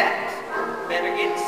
that, better get